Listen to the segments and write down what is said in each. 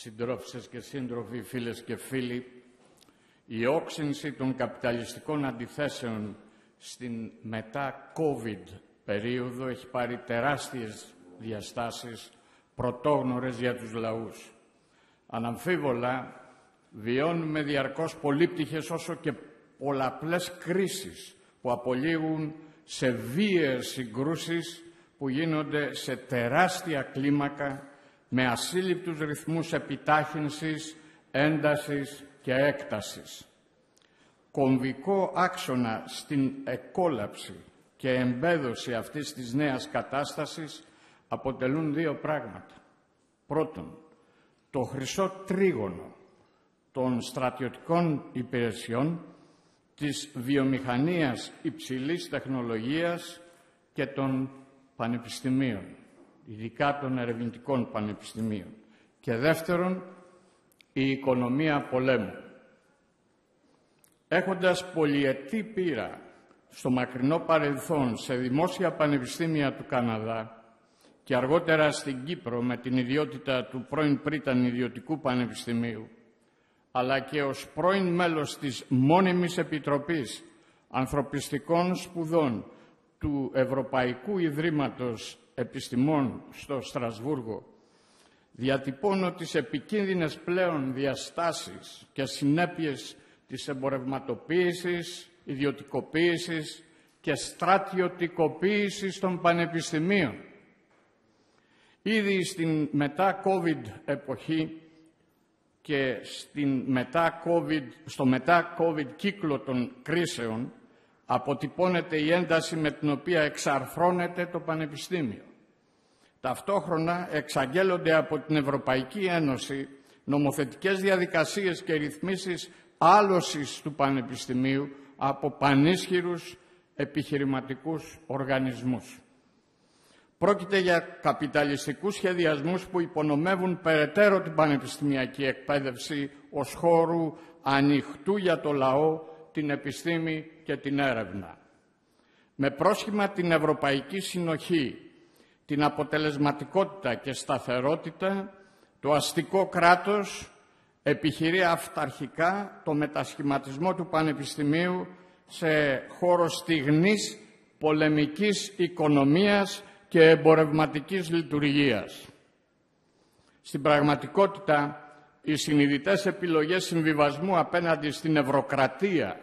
συντρόφισσες και σύντροφοι, φίλες και φίλοι, η όξυνση των καπιταλιστικών αντιθέσεων στην μετά-COVID περίοδο έχει πάρει τεράστιες διαστάσεις πρωτόγνωρες για τους λαούς. Αναμφίβολα, βιώνουμε διαρκώς πολύπτυχες όσο και πολλαπλές κρίσεις που απολύουν σε βίαιες συγκρούσεις που γίνονται σε τεράστια κλίμακα με ασύλληπτους ρυθμούς επιτάχυνσης, έντασης και έκτασης. Κομβικό άξονα στην εκόλαψη και εμπέδωση αυτής της νέας κατάστασης αποτελούν δύο πράγματα. Πρώτον, το χρυσό τρίγωνο των στρατιωτικών υπηρεσιών, της βιομηχανίας υψηλής τεχνολογίας και των πανεπιστημίων, ειδικά των ερευνητικών πανεπιστημίων. Και δεύτερον, η οικονομία πολέμου. Έχοντας πολυετή πείρα στο μακρινό παρελθόν σε δημόσια πανεπιστήμια του Καναδά και αργότερα στην Κύπρο με την ιδιότητα του πρώην πρίτανη ιδιωτικού πανεπιστημίου, αλλά και ως πρώην μέλος της Μόνιμης Επιτροπής Ανθρωπιστικών Σπουδών του Ευρωπαϊκού Ιδρύματος Επιστημών στο Στρασβούργο, διατυπώνω τις επικίνδυνες πλέον διαστάσεις και συνέπειες της εμπορευματοποίησης, ιδιωτικοποίησης και στρατιωτικοποίησης των πανεπιστημίων. Ήδη στην μετά-COVID εποχή και στο μετά-COVID κύκλο των κρίσεων αποτυπώνεται η ένταση με την οποία εξαρθρώνεται το Πανεπιστήμιο. Ταυτόχρονα εξαγγέλλονται από την Ευρωπαϊκή Ένωση νομοθετικές διαδικασίες και ρυθμίσεις άλωσης του Πανεπιστημίου από πανίσχυρους επιχειρηματικούς οργανισμούς. Πρόκειται για καπιταλιστικούς σχεδιασμούς που υπονομεύουν περαιτέρω την πανεπιστημιακή εκπαίδευση ως χώρου ανοιχτού για το λαό, την επιστήμη και την έρευνα. Με πρόσχημα την ευρωπαϊκή συνοχή, την αποτελεσματικότητα και σταθερότητα, το αστικό κράτος επιχειρεί αυταρχικά το μετασχηματισμό του πανεπιστημίου σε χώρο στιγνής πολεμικής οικονομίας και εμπορευματικής λειτουργίας. Στην πραγματικότητα, οι συνειδητές επιλογές συμβιβασμού απέναντι στην ευρωκρατία,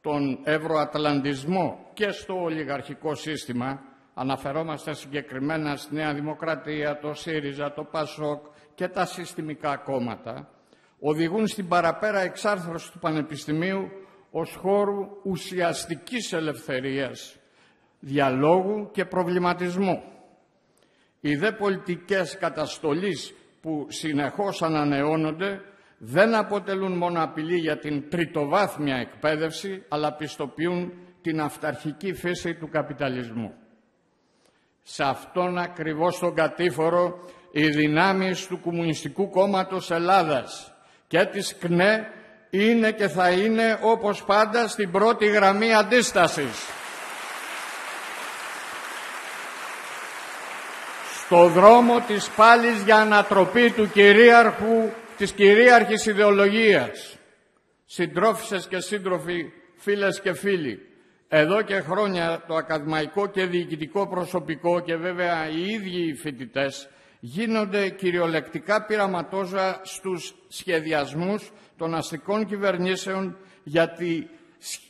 τον ευρωατλαντισμό και στο ολιγαρχικό σύστημα, αναφερόμαστε συγκεκριμένα στη Νέα Δημοκρατία, το ΣΥΡΙΖΑ, το ΠΑΣΟΚ και τα συστημικά κόμματα, οδηγούν στην παραπέρα εξάρθρωση του Πανεπιστημίου ως χώρου ουσιαστικής ελευθερίας, διαλόγου και προβληματισμού. Οι δε πολιτικές καταστολής που συνεχώς ανανεώνονται δεν αποτελούν μόνο απειλή για την τριτοβάθμια εκπαίδευση, αλλά πιστοποιούν την αυταρχική φύση του καπιταλισμού. Σε αυτόν ακριβώς τον κατήφορο, οι δυνάμεις του Κομμουνιστικού Κόμματος Ελλάδας και της ΚΝΕ είναι και θα είναι, όπως πάντα, στην πρώτη γραμμή αντίστασης. Το δρόμο της πάλης για ανατροπή της κυρίαρχης ιδεολογίας. Συντρόφισσες και σύντροφοι, φίλες και φίλοι, εδώ και χρόνια το ακαδημαϊκό και διοικητικό προσωπικό και βέβαια οι ίδιοι οι φοιτητές γίνονται κυριολεκτικά πειραματόζα στους σχεδιασμούς των αστικών κυβερνήσεων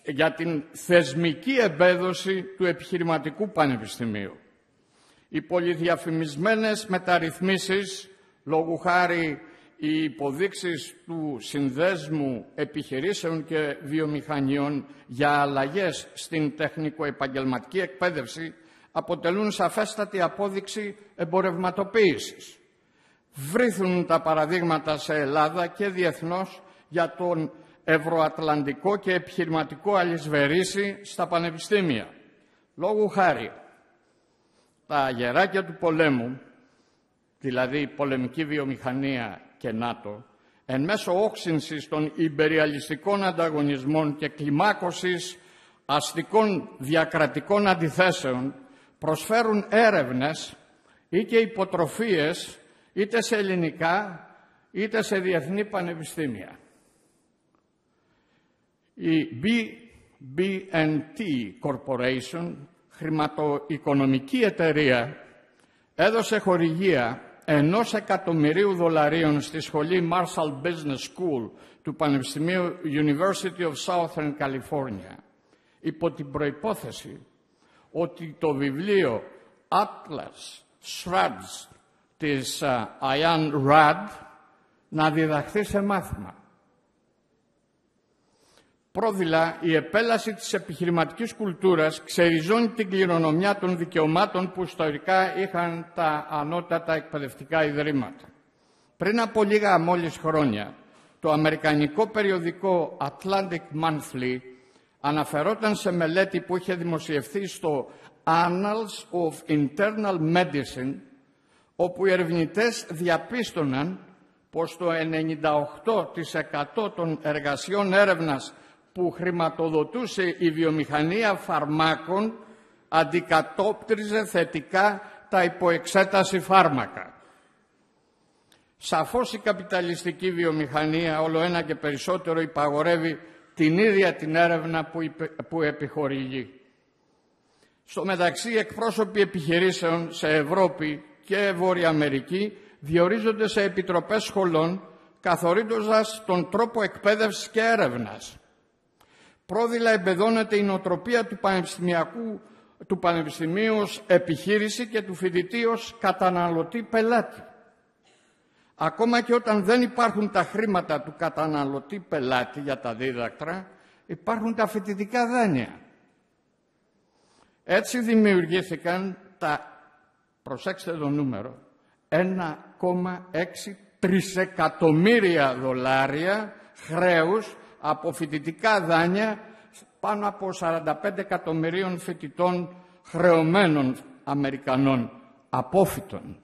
για την θεσμική εμπέδωση του επιχειρηματικού πανεπιστημίου. Οι πολυδιαφημισμένες μεταρρυθμίσεις, λόγου χάρη οι υποδείξεις του Συνδέσμου Επιχειρήσεων και Βιομηχανιών για αλλαγές στην τεχνικο-επαγγελματική εκπαίδευση, αποτελούν σαφέστατη απόδειξη εμπορευματοποίησης. Βρίθουν τα παραδείγματα σε Ελλάδα και διεθνώς για τον ευρωατλαντικό και επιχειρηματικό αλυσβερίσι στα πανεπιστήμια. Λόγου χάρη, τα αγεράκια του πολέμου, δηλαδή η πολεμική βιομηχανία και ΝΑΤΟ, εν μέσω όξυνσης των υπεριαλιστικών ανταγωνισμών και κλιμάκωσης αστικών διακρατικών αντιθέσεων, προσφέρουν έρευνες ή και υποτροφίες είτε σε ελληνικά είτε σε διεθνή πανεπιστήμια. Η BB&T Corporation, χρηματοοικονομική εταιρεία, έδωσε χορηγία $1.000.000 στη σχολή Marshall Business School του Πανεπιστημίου University of Southern California, υπό την προϋπόθεση ότι το βιβλίο Atlas Shrugged της Ayn Rand να διδαχθεί σε μάθημα. Πρόδειλα, η επέλαση της επιχειρηματικής κουλτούρας ξεριζώνει την κληρονομιά των δικαιωμάτων που ιστορικά είχαν τα ανώτατα εκπαιδευτικά ιδρύματα. Πριν από λίγα μόλις χρόνια, το αμερικανικό περιοδικό Atlantic Monthly αναφερόταν σε μελέτη που είχε δημοσιευθεί στο Annals of Internal Medicine, όπου οι ερευνητές διαπίστωναν πως το 98% των εργασιών έρευνας που χρηματοδοτούσε η βιομηχανία φαρμάκων αντικατόπτριζε θετικά τα υποεξέταση φάρμακα. Σαφώς η καπιταλιστική βιομηχανία όλο ένα και περισσότερο υπαγορεύει την ίδια την έρευνα που επιχορηγεί. Στο μεταξύ, εκπρόσωποι επιχειρήσεων σε Ευρώπη και Βόρεια Αμερική διορίζονται σε επιτροπές σχολών, καθορίζοντας τον τρόπο εκπαίδευσης και έρευνας. Πρόδειλα, εμπεδώνεται η νοοτροπία του πανεπιστημίου ως επιχείρηση και του φοιτητή ως καταναλωτή πελάτη. Ακόμα και όταν δεν υπάρχουν τα χρήματα του καταναλωτή πελάτη για τα δίδακτρα, υπάρχουν τα φοιτητικά δάνεια. Έτσι δημιουργήθηκαν τα, προσέξτε το νούμερο, 1,6 τρισεκατομμύρια $1,6 τρισεκατομμύρια χρέους από φοιτητικά δάνεια πάνω από 45 εκατομμυρίων φοιτητών χρεωμένων Αμερικανών, απόφοιτων.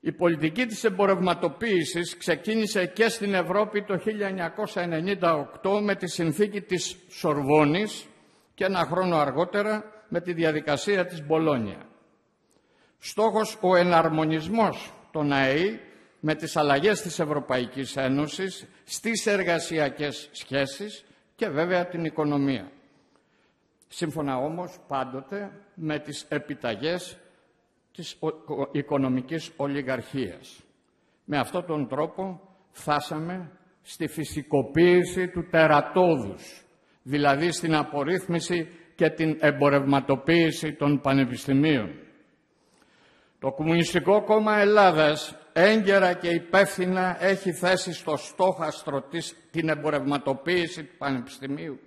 Η πολιτική της εμπορευματοποίησης ξεκίνησε και στην Ευρώπη το 1998 με τη συνθήκη της Σορβόνης και ένα χρόνο αργότερα με τη διαδικασία της Μπολόνια. Στόχος ο εναρμονισμός των ΑΕΗ με τις αλλαγές της Ευρωπαϊκής Ένωσης στις εργασιακές σχέσεις και βέβαια την οικονομία. Σύμφωνα όμως πάντοτε με τις επιταγές της οικονομικής ολιγαρχίας. Με αυτόν τον τρόπο φτάσαμε στη φυσικοποίηση του τερατώδους, δηλαδή στην απορρίθμιση και την εμπορευματοποίηση των πανεπιστημίων. Το Κομμουνιστικό Κόμμα Ελλάδας έγκαιρα και υπεύθυνα έχει θέσει στο στόχαστρο της την εμπορευματοποίηση του πανεπιστημίου,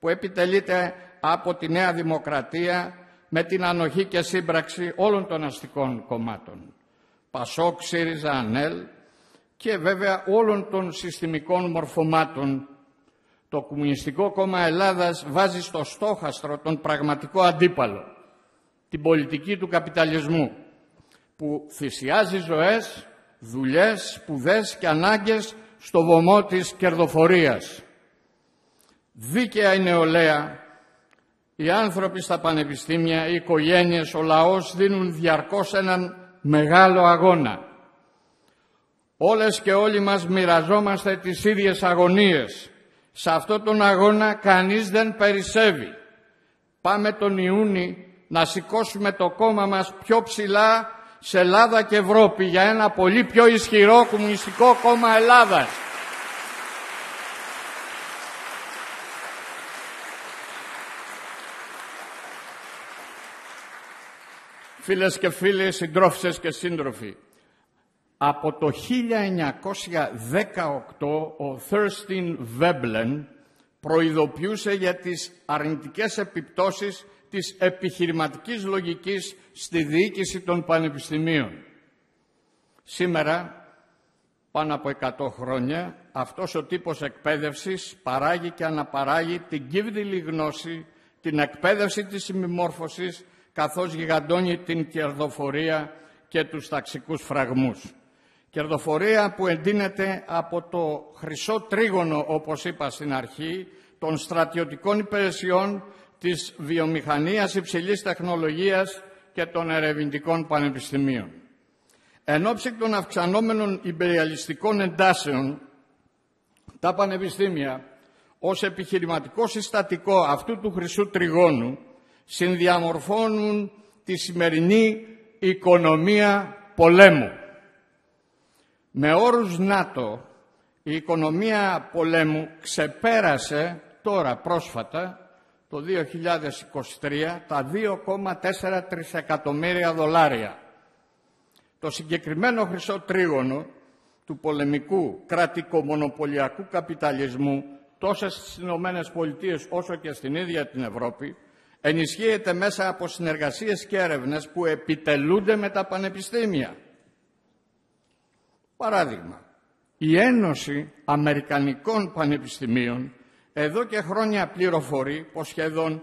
που επιτελείται από τη Νέα Δημοκρατία με την ανοχή και σύμπραξη όλων των αστικών κομμάτων, ΠΑΣΟΚ, ΣΥΡΙΖΑ, ΑΝΕΛ και βέβαια όλων των συστημικών μορφωμάτων. Το Κομμουνιστικό Κόμμα Ελλάδας βάζει στο στόχαστρο τον πραγματικό αντίπαλο, την πολιτική του καπιταλισμού, που θυσιάζει ζωές, δουλειές, σπουδές και ανάγκες στο βωμό της κερδοφορίας. Δίκαια η νεολαία, οι άνθρωποι στα πανεπιστήμια, οι οικογένειες, ο λαός δίνουν διαρκώς έναν μεγάλο αγώνα. Όλες και όλοι μας μοιραζόμαστε τις ίδιες αγωνίες. Σε αυτόν τον αγώνα κανείς δεν περισσεύει. Πάμε τον Ιούνι να σηκώσουμε το κόμμα μας πιο ψηλά σε Ελλάδα και Ευρώπη για ένα πολύ πιο ισχυρό Κομμουνιστικό Κόμμα Ελλάδας. Φίλες και φίλοι, συντρόφισσες και σύντροφοι, από το 1918 ο Thurstein Veblen προειδοποιούσε για τις αρνητικές επιπτώσεις της επιχειρηματικής λογικής στη διοίκηση των πανεπιστημίων. Σήμερα, πάνω από 100 χρόνια, αυτός ο τύπος εκπαίδευσης παράγει και αναπαράγει την κύβδηλη γνώση, την εκπαίδευση της ημιμόρφωσης, καθώς γιγαντώνει την κερδοφορία και τους ταξικούς φραγμούς. Κερδοφορία που εντείνεται από το χρυσό τρίγωνο, όπως είπα στην αρχή, των στρατιωτικών υπηρεσιών, της βιομηχανίας υψηλής τεχνολογίας και των ερευνητικών πανεπιστημίων. Εν ώψη των αυξανόμενων υπεριαλιστικών εντάσεων, τα πανεπιστήμια ως επιχειρηματικό συστατικό αυτού του χρυσού τριγώνου συνδιαμορφώνουν τη σημερινή οικονομία πολέμου. Με όρους NATO, η οικονομία πολέμου ξεπέρασε τώρα πρόσφατα, το 2023, τα 2,4 τρισεκατομμύρια δολάρια. Το συγκεκριμένο χρυσό τρίγωνο του πολεμικού κρατικομονοπολιακού καπιταλισμού τόσο στις Ηνωμένες Πολιτείες όσο και στην ίδια την Ευρώπη ενισχύεται μέσα από συνεργασίες και έρευνες που επιτελούνται με τα πανεπιστήμια. Παράδειγμα, η Ένωση Αμερικανικών Πανεπιστημίων εδώ και χρόνια πληροφορεί πως σχεδόν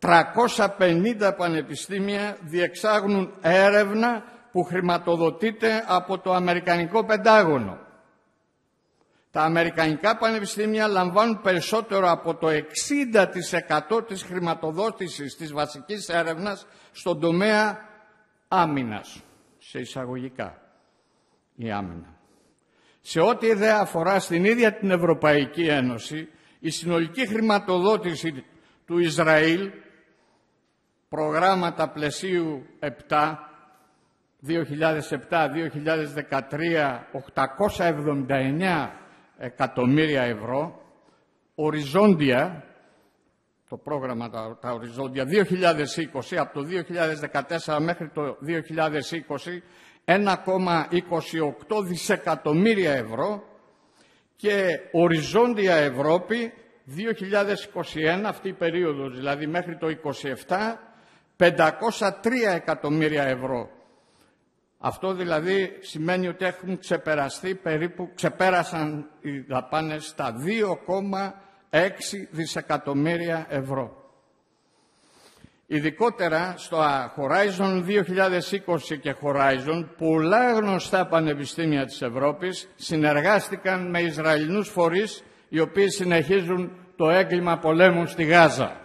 350 πανεπιστήμια διεξάγουν έρευνα που χρηματοδοτείται από το Αμερικανικό Πεντάγωνο. Τα Αμερικανικά πανεπιστήμια λαμβάνουν περισσότερο από το 60% της χρηματοδότησης της βασικής έρευνας στον τομέα άμυνας, σε εισαγωγικά η άμυνα. Σε ό,τι δε αφορά στην ίδια την Ευρωπαϊκή Ένωση, η συνολική χρηματοδότηση του Ισραήλ, προγράμματα πλαισίου 7, 2007-2013, 879 εκατομμύρια ευρώ, οριζόντια, το πρόγραμμα τα οριζόντια 2020, από το 2014 μέχρι το 2020, 1,28 δισεκατομμύρια ευρώ και οριζόντια Ευρώπη 2021, αυτή η περίοδος, δηλαδή μέχρι το 2027, 503 εκατομμύρια ευρώ. Αυτό δηλαδή σημαίνει ότι έχουν ξεπεραστεί περίπου, ξεπέρασαν οι δαπάνες στα 2,6 δισεκατομμύρια ευρώ. Ειδικότερα στο Horizon 2020 και Horizon, πολλά γνωστά πανεπιστήμια της Ευρώπης συνεργάστηκαν με Ισραηλινούς φορείς οι οποίοι συνεχίζουν το έγκλημα πολέμου στη Γάζα.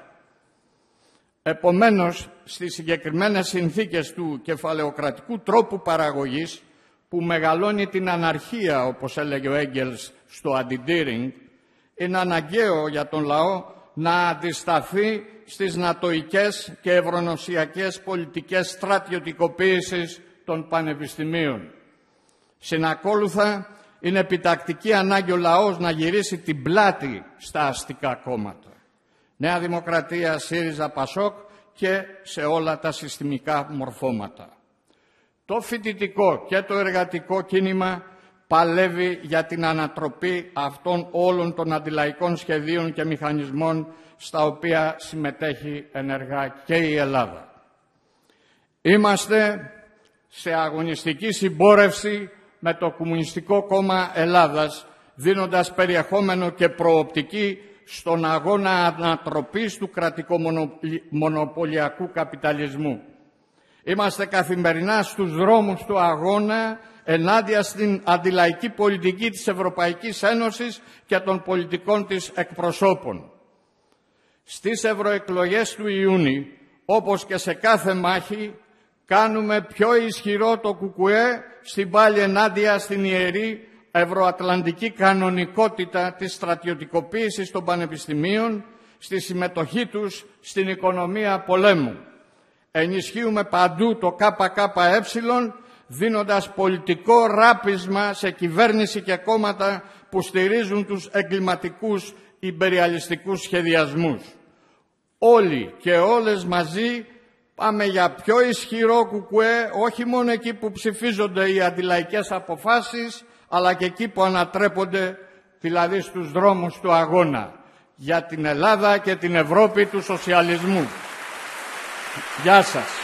Επομένως, στις συγκεκριμένες συνθήκες του κεφαλαιοκρατικού τρόπου παραγωγής που μεγαλώνει την αναρχία, όπως έλεγε ο Έγκελς στο Αντιντήρινγκ, είναι αναγκαίο για τον λαό να αντισταθεί στις νατοικές και ευρωνοσιακές πολιτικές στρατιωτικοποίησης των πανεπιστημίων. Συνακόλουθα, είναι επιτακτική ανάγκη ο λαός να γυρίσει την πλάτη στα αστικά κόμματα. Νέα Δημοκρατία, ΣΥΡΙΖΑ, ΠΑΣΟΚ και σε όλα τα συστημικά μορφώματα. Το φοιτητικό και το εργατικό κίνημα παλεύει για την ανατροπή αυτών όλων των αντιλαϊκών σχεδίων και μηχανισμών στα οποία συμμετέχει ενεργά και η Ελλάδα. Είμαστε σε αγωνιστική συμπόρευση με το Κομμουνιστικό Κόμμα Ελλάδας, δίνοντας περιεχόμενο και προοπτική στον αγώνα ανατροπής του κρατικομονοπολιακού καπιταλισμού. Είμαστε καθημερινά στους δρόμους του αγώνα ενάντια στην αντιλαϊκή πολιτική της Ευρωπαϊκής Ένωσης και των πολιτικών της εκπροσώπων. Στις ευρωεκλογές του Ιούνιου, όπως και σε κάθε μάχη, κάνουμε πιο ισχυρό το ΚΚΕ στην πάλη ενάντια στην ιερή ευρωατλαντική κανονικότητα της στρατιωτικοποίησης των πανεπιστημίων στη συμμετοχή τους στην οικονομία πολέμου. Ενισχύουμε παντού το ΚΚΕ, δίνοντας πολιτικό ράπισμα σε κυβέρνηση και κόμματα που στηρίζουν τους εγκληματικούς υπεριαλιστικούς σχεδιασμούς. Όλοι και όλες μαζί πάμε για πιο ισχυρό ΚΚΕ, όχι μόνο εκεί που ψηφίζονται οι αντιλαϊκές αποφάσεις, αλλά και εκεί που ανατρέπονται, δηλαδή στους δρόμους του αγώνα, για την Ελλάδα και την Ευρώπη του σοσιαλισμού. Γεια σας.